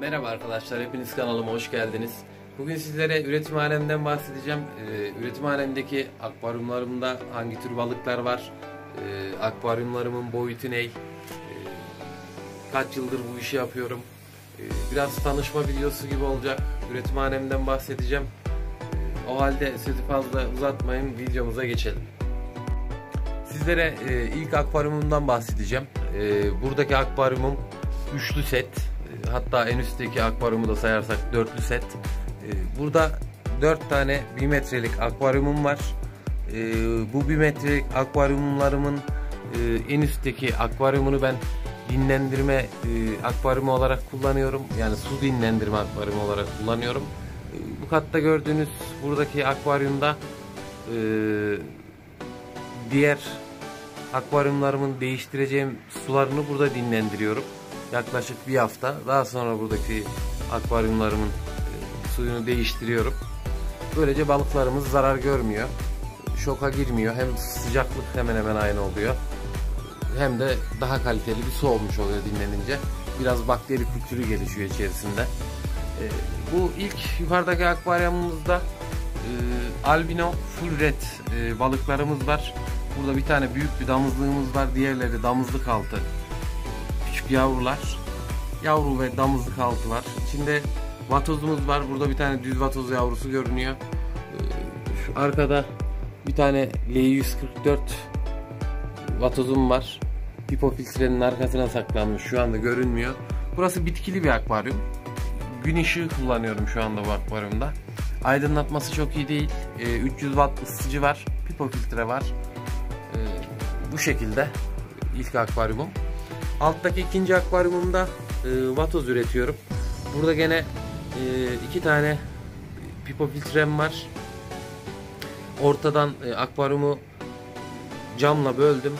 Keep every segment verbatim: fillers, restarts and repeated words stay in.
Merhaba arkadaşlar, hepiniz kanalıma hoş geldiniz. Bugün sizlere üretimhanemden bahsedeceğim. Ee, üretimhanemdeki akvaryumlarımda hangi tür balıklar var? Ee, akvaryumlarımın boyutu ne? Ee, kaç yıldır bu işi yapıyorum? Ee, biraz tanışma videosu gibi olacak. Üretimhanemden bahsedeceğim. Ee, o halde sözü fazla uzatmayın, videomuza geçelim. Sizlere e, ilk akvaryumumdan bahsedeceğim. E, buradaki akvaryumum üçlü set. Hatta en üstteki akvaryumu da sayarsak dörtlü set. Burada dört tane bir metrelik akvaryumum var. Bu bir metrelik akvaryumlarımın en üstteki akvaryumunu ben dinlendirme akvaryumu olarak kullanıyorum. Yani su dinlendirme akvaryumu olarak kullanıyorum. Bu katta gördüğünüz buradaki akvaryumda diğer akvaryumlarımın değiştireceğim sularını burada dinlendiriyorum. Yaklaşık bir hafta. Daha sonra buradaki akvaryumlarımın suyunu değiştiriyorum. Böylece balıklarımız zarar görmüyor. Şoka girmiyor. Hem sıcaklık hemen hemen aynı oluyor. Hem de daha kaliteli bir su olmuş oluyor dinlenince. Biraz bakteri kültürü gelişiyor içerisinde. Bu ilk yukarıdaki akvaryumumuzda albino full red balıklarımız var. Burada bir tane büyük bir damızlığımız var. Diğerleri damızlık altı. Yavrular, yavru ve damızlık altı var. İçinde vatozumuz var. Burada bir tane düz vatoz yavrusu görünüyor. Şu arkada bir tane L yüz kırk dört vatozum var. Hipofiltrenin arkasına saklanmış. Şu anda görünmüyor. Burası bitkili bir akvaryum. Gün ışığı kullanıyorum şu anda bu akvaryumda. Aydınlatması çok iyi değil. üç yüz watt ısıtıcı var. Hipofiltre var. Bu şekilde ilk akvaryumum. Alttaki ikinci akvaryumumda e, vatoz üretiyorum. Burada gene e, iki tane pipo filtrem var. Ortadan e, akvaryumu camla böldüm.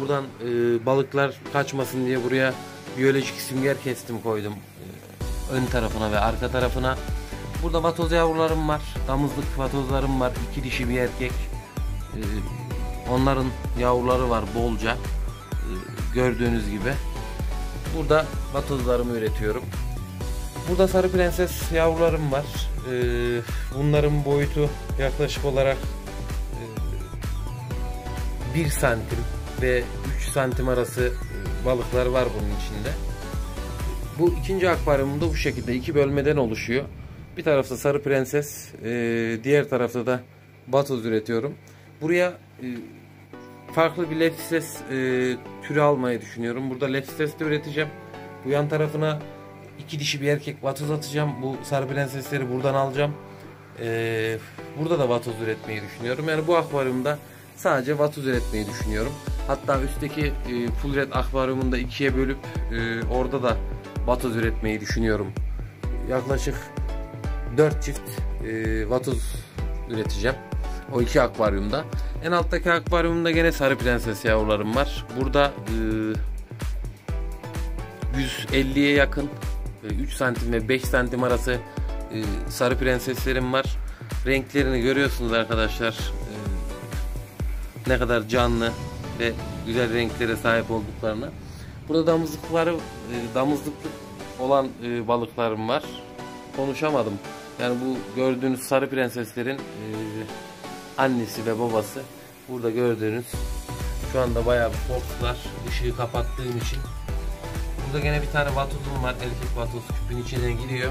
Buradan e, balıklar kaçmasın diye buraya biyolojik sünger kestim, koydum. E, ön tarafına ve arka tarafına. Burada vatoz yavrularım var. Damızlık vatozlarım var. İki dişi bir erkek. E, onların yavruları var bolca. Gördüğünüz gibi burada vatozlarımı üretiyorum. Burada sarı prenses yavrularım var. Bunların boyutu yaklaşık olarak bir santim ve üç santim arası balıklar var bunun içinde. Bu ikinci akvaryumda bu şekilde iki bölmeden oluşuyor. Bir tarafta sarı prenses, diğer tarafta da vatoz üretiyorum. Buraya farklı bir lepses e, türü almayı düşünüyorum. Burada lepses de üreteceğim. Bu yan tarafına iki dişi bir erkek vatoz atacağım. Bu sarı prensesleri buradan alacağım. E, burada da vatoz üretmeyi düşünüyorum. Yani bu akvaryumda sadece vatoz üretmeyi düşünüyorum. Hatta üstteki e, full red akvaryumunu da ikiye bölüp e, orada da vatoz üretmeyi düşünüyorum. Yaklaşık dört çift e, vatoz üreteceğim. O iki akvaryumda. En alttaki akvaryumda gene sarı prenses yavrularım var. Burada e, yüz elliye yakın e, üç santim ve beş santim arası e, sarı prenseslerim var. Renklerini görüyorsunuz arkadaşlar. E, ne kadar canlı ve güzel renklere sahip olduklarını. Burada damızlıkları, e, damızlıklı olan e, balıklarım var. Konuşamadım. Yani bu gördüğünüz sarı prenseslerin e, annesi ve babası. Burada gördüğünüz şu anda bayağı korktular ışığı kapattığım için. Burada gene bir tane vatozum var. Erkek vatoz küpün içine giriyor.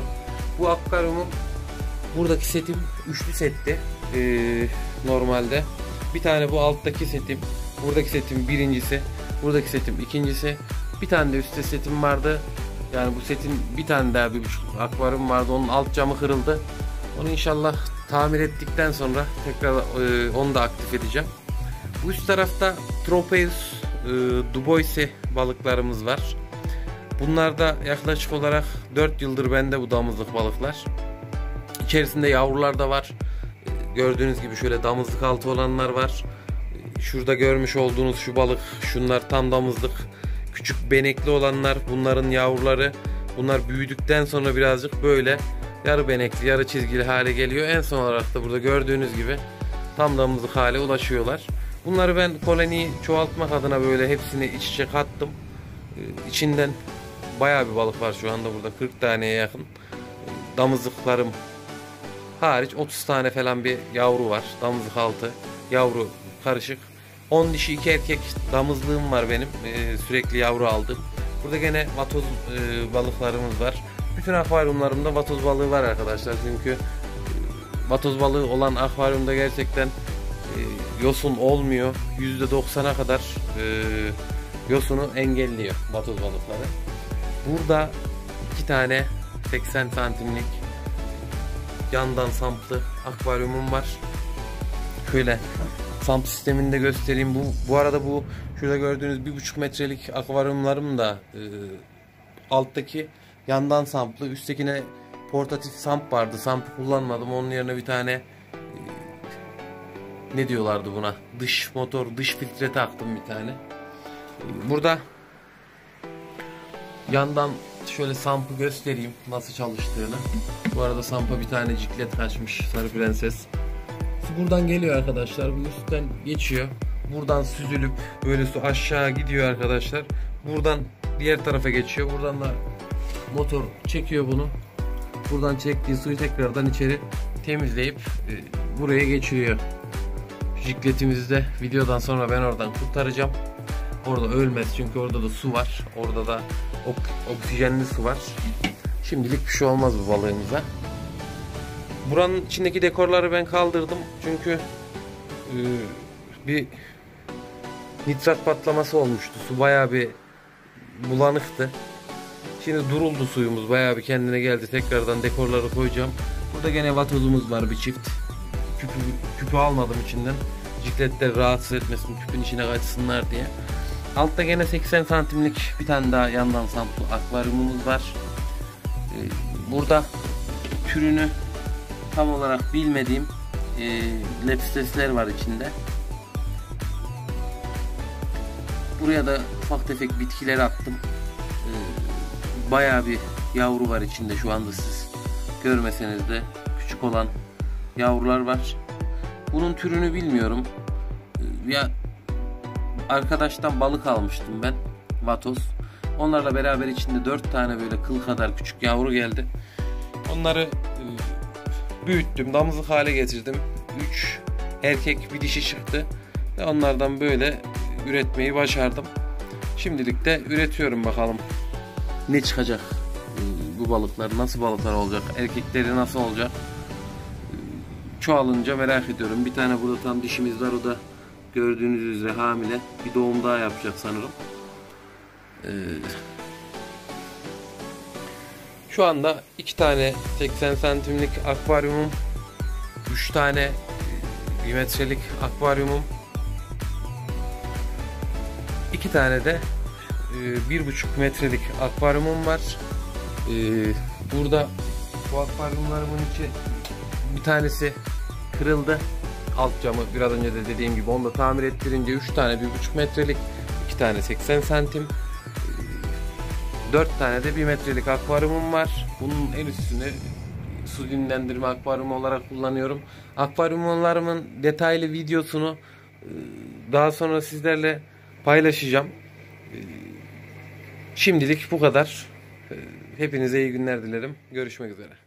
Bu akvaryumun buradaki setim üçlü setti. Ee, normalde. Bir tane bu alttaki setim. Buradaki setim birincisi. Buradaki setim ikincisi. Bir tane de üstte setim vardı. Yani bu setin bir tane daha bir buçuk akvaryum vardı. Onun alt camı kırıldı. Onu inşallah tamir ettikten sonra tekrar e, onu da aktif edeceğim. Bu üst tarafta Tropeus e, duboisi balıklarımız var. Bunlar da yaklaşık olarak dört yıldır bende bu damızlık balıklar. İçerisinde yavrular da var. E, gördüğünüz gibi şöyle damızlık altı olanlar var. E, şurada görmüş olduğunuz şu balık, şunlar tam damızlık. Küçük benekli olanlar, bunların yavruları. Bunlar büyüdükten sonra birazcık böyle yarı benekli, yarı çizgili hale geliyor. En son olarak da burada gördüğünüz gibi tam damızlık hale ulaşıyorlar. Bunları ben koloniyi çoğaltmak adına böyle hepsini iç içe kattım. İçinden bayağı bir balık var şu anda burada, kırk taneye yakın. Damızlıklarım hariç otuz tane falan bir yavru var. Damızlık altı yavru karışık. on dişi iki erkek damızlığım var benim, ee, sürekli yavru aldım. Burada gene vatoz e, balıklarımız var. Bütün akvaryumlarımda vatoz balığı var arkadaşlar, çünkü vatoz balığı olan akvaryumda gerçekten e, yosun olmuyor. yüzde doksana kadar e, yosunu engelliyor vatoz balıkları. Burada iki tane seksen santimlik yandan samplı akvaryumum var. Şöyle samp sistemini de göstereyim. Bu, bu arada bu şurada gördüğünüz bir buçuk metrelik akvaryumlarım da e, alttaki yandan samplı, üsttekine portatif samp vardı. Sampı kullanmadım. Onun yerine bir tane e, ne diyorlardı buna? Dış motor, dış filtre taktım bir tane. Burada yandan şöyle sampı göstereyim nasıl çalıştığını. Bu arada sampa bir tane ciklet kaçmış, sarı prenses. Su buradan geliyor arkadaşlar. Bu üstten geçiyor. Buradan süzülüp böyle su aşağı gidiyor arkadaşlar. Buradan diğer tarafa geçiyor. Buradan da motor çekiyor bunu. Buradan çektiği suyu tekrardan içeri temizleyip e, buraya geçiriyor. Cikletimizi de videodan sonra ben oradan kurtaracağım. Orada ölmez çünkü orada da su var. Orada da ok oksijenli su var. Şimdilik bir şey olmaz bu balığımıza. Buranın içindeki dekorları ben kaldırdım. Çünkü e, bir nitrat patlaması olmuştu. Su bayağı bir bulanıktı. Şimdi duruldu suyumuz. Bayağı bir kendine geldi. Tekrardan dekorları koyacağım. Burada gene vatozumuz var bir çift. Küpü, küpü almadım içinden. Cikletler rahatsız etmesin, küpün içine kaçsınlar diye. Altta gene seksen santimlik bir tane daha yandan samplı akvaryumumuz var. Burada türünü tam olarak bilmediğim e, lepistesler var içinde. Buraya da ufak tefek bitkiler attım. E, bayağı bir yavru var içinde şu anda, siz görmeseniz de küçük olan yavrular var. Bunun türünü bilmiyorum. E, ya arkadaştan balık almıştım ben, vatoz. Onlarla beraber içinde dört tane böyle kıl kadar küçük yavru geldi. Onları e, büyüttüm, damızlık hale getirdim. üç erkek bir dişi çıktı ve onlardan böyle üretmeyi başardım. Şimdilik de üretiyorum, bakalım ne çıkacak, bu balıklar nasıl balıklar olacak, erkekleri nasıl olacak, çoğalınca merak ediyorum. Bir tane burada tam dişimiz var, o da gördüğünüz üzere hamile, bir doğum daha yapacak sanırım. ee, Şu anda iki tane seksen santimlik akvaryumum, üç tane bir metrelik akvaryumum, iki tane de bir buçuk metrelik akvaryumum var. Burada bu akvaryumlarımın içi, bir tanesi kırıldı, alt camı biraz önce de dediğim gibi, onu da tamir ettirince üç tane bir buçuk metrelik, iki tane seksen santim, dört tane de bir metrelik akvaryumum var. Bunun en üstünü su dinlendirme akvaryumu olarak kullanıyorum. Akvaryumlarımın detaylı videosunu daha sonra sizlerle paylaşacağım. Şimdilik bu kadar. Hepinize iyi günler dilerim. Görüşmek üzere.